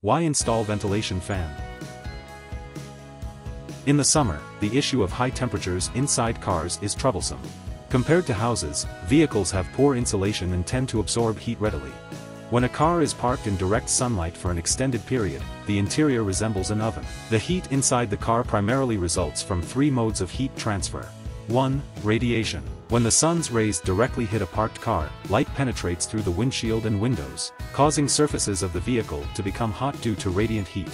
Why install ventilation fan? In the summer, the issue of high temperatures inside cars is troublesome. Compared to houses, vehicles have poor insulation and tend to absorb heat readily. When a car is parked in direct sunlight for an extended period, the interior resembles an oven. The heat inside the car primarily results from three modes of heat transfer. 1. Radiation. When the sun's rays directly hit a parked car, light penetrates through the windshield and windows, causing surfaces of the vehicle to become hot due to radiant heat.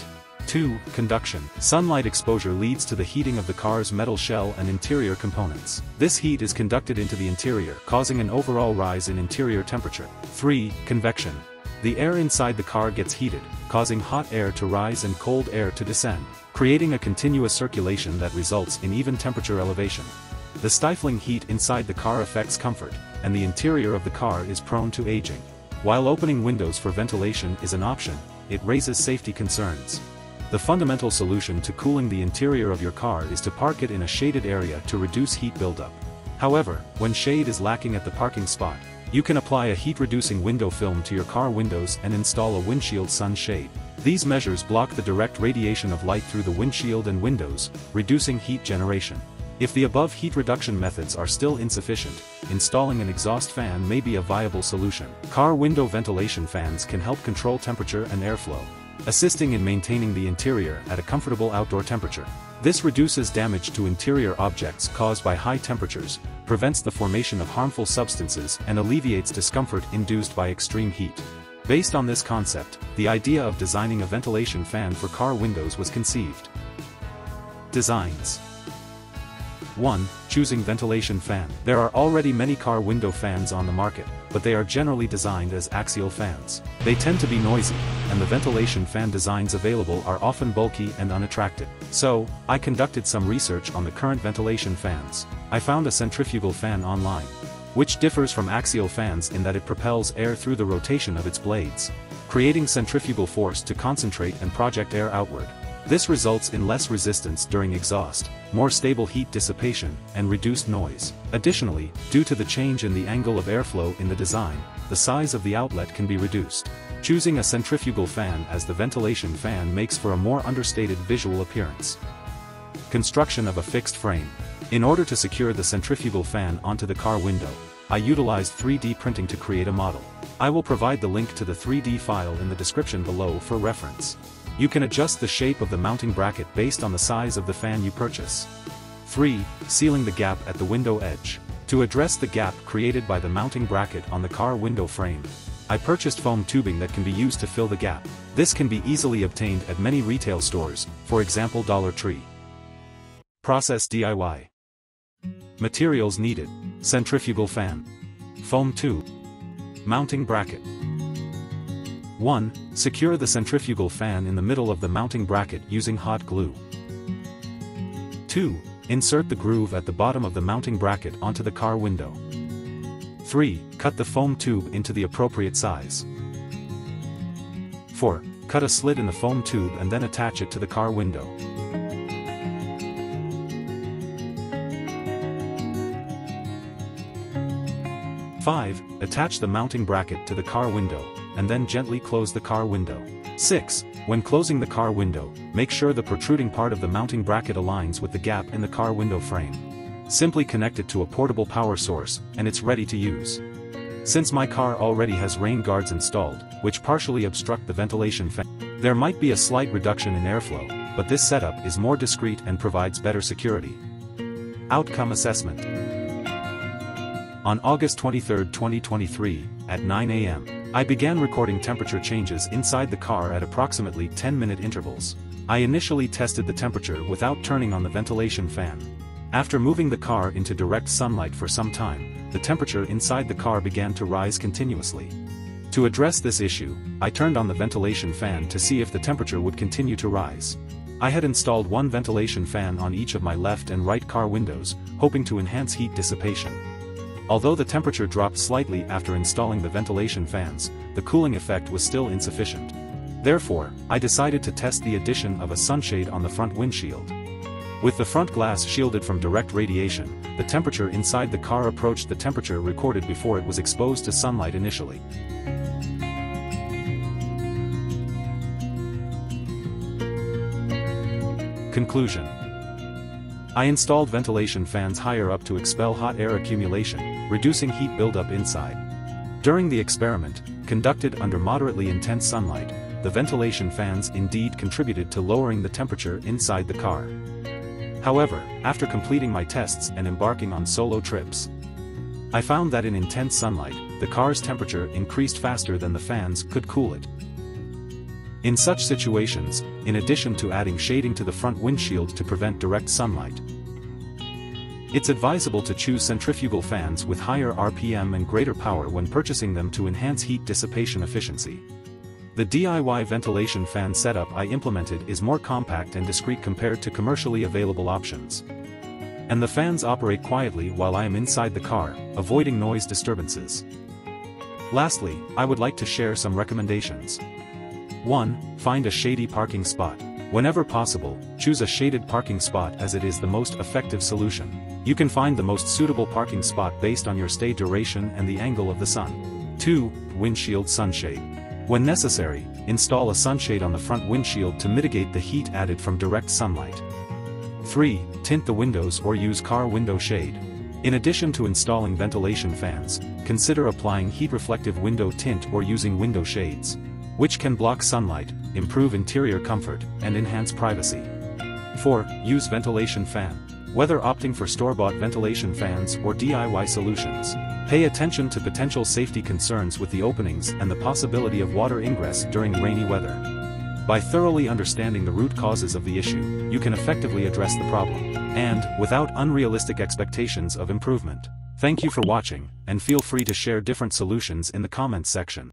2. Conduction. Sunlight exposure leads to the heating of the car's metal shell and interior components. This heat is conducted into the interior, causing an overall rise in interior temperature. 3. Convection. The air inside the car gets heated, causing hot air to rise and cold air to descend, creating a continuous circulation that results in even temperature elevation. The stifling heat inside the car affects comfort, and the interior of the car is prone to aging. While opening windows for ventilation is an option, it raises safety concerns. The fundamental solution to cooling the interior of your car is to park it in a shaded area to reduce heat buildup. However, when shade is lacking at the parking spot, you can apply a heat-reducing window film to your car windows and install a windshield sun shade. These measures block the direct radiation of light through the windshield and windows, reducing heat generation. If the above heat reduction methods are still insufficient, installing an exhaust fan may be a viable solution. Car window ventilation fans can help control temperature and airflow, assisting in maintaining the interior at a comfortable outdoor temperature. This reduces damage to interior objects caused by high temperatures, prevents the formation of harmful substances, and alleviates discomfort induced by extreme heat. Based on this concept, the idea of designing a ventilation fan for car windows was conceived. Designs. 1. Choosing ventilation fan. There are already many car window fans on the market, but they are generally designed as axial fans. They tend to be noisy, and the ventilation fan designs available are often bulky and unattractive. So, I conducted some research on the current ventilation fans. I found a centrifugal fan online, which differs from axial fans in that it propels air through the rotation of its blades, creating centrifugal force to concentrate and project air outward. This results in less resistance during exhaust, more stable heat dissipation, and reduced noise. Additionally, due to the change in the angle of airflow in the design, the size of the outlet can be reduced. Choosing a centrifugal fan as the ventilation fan makes for a more understated visual appearance. Construction of a fixed frame. In order to secure the centrifugal fan onto the car window, I utilized 3D printing to create a model. I will provide the link to the 3D file in the description below for reference. You can adjust the shape of the mounting bracket based on the size of the fan you purchase. 3. Sealing the gap at the window edge. To address the gap created by the mounting bracket on the car window frame, I purchased foam tubing that can be used to fill the gap. This can be easily obtained at many retail stores, for example Dollar Tree. Process DIY. Materials needed. Centrifugal fan. Foam tube. Mounting bracket. 1. Secure the centrifugal fan in the middle of the mounting bracket using hot glue. 2. Insert the groove at the bottom of the mounting bracket onto the car window. 3. Cut the foam tube into the appropriate size. 4. Cut a slit in the foam tube and then attach it to the car window. Five, attach the mounting bracket to the car window, and then gently close the car window. 6. When closing the car window, make sure the protruding part of the mounting bracket aligns with the gap in the car window frame. Simply connect it to a portable power source, and it's ready to use. Since my car already has rain guards installed, which partially obstruct the ventilation fan, there might be a slight reduction in airflow, but this setup is more discreet and provides better security. Outcome assessment. On August 23, 2023, at 9 a.m., I began recording temperature changes inside the car at approximately 10-minute intervals. I initially tested the temperature without turning on the ventilation fan. After moving the car into direct sunlight for some time, the temperature inside the car began to rise continuously. To address this issue, I turned on the ventilation fan to see if the temperature would continue to rise. I had installed one ventilation fan on each of my left and right car windows, hoping to enhance heat dissipation. Although the temperature dropped slightly after installing the ventilation fans, the cooling effect was still insufficient. Therefore, I decided to test the addition of a sunshade on the front windshield. With the front glass shielded from direct radiation, the temperature inside the car approached the temperature recorded before it was exposed to sunlight initially. Conclusion. I installed ventilation fans higher up to expel hot air accumulation, reducing heat buildup inside. During the experiment, conducted under moderately intense sunlight, the ventilation fans indeed contributed to lowering the temperature inside the car. However, after completing my tests and embarking on solo trips, I found that in intense sunlight, the car's temperature increased faster than the fans could cool it. In such situations, in addition to adding shading to the front windshield to prevent direct sunlight, it's advisable to choose centrifugal fans with higher RPM and greater power when purchasing them to enhance heat dissipation efficiency. The DIY ventilation fan setup I implemented is more compact and discreet compared to commercially available options. And the fans operate quietly while I am inside the car, avoiding noise disturbances. Lastly, I would like to share some recommendations. 1. Find a shady parking spot. Whenever possible, choose a shaded parking spot as it is the most effective solution. You can find the most suitable parking spot based on your stay duration and the angle of the sun. 2. Windshield sunshade. When necessary, install a sunshade on the front windshield to mitigate the heat added from direct sunlight. 3. Tint the windows or use car window shade. In addition to installing ventilation fans, consider applying heat-reflective window tint or using window shades, which can block sunlight, improve interior comfort, and enhance privacy. 4. Use ventilation fan. Whether opting for store-bought ventilation fans or DIY solutions, pay attention to potential safety concerns with the openings and the possibility of water ingress during rainy weather. By thoroughly understanding the root causes of the issue, you can effectively address the problem, and without unrealistic expectations of improvement. Thank you for watching, and feel free to share different solutions in the comments section.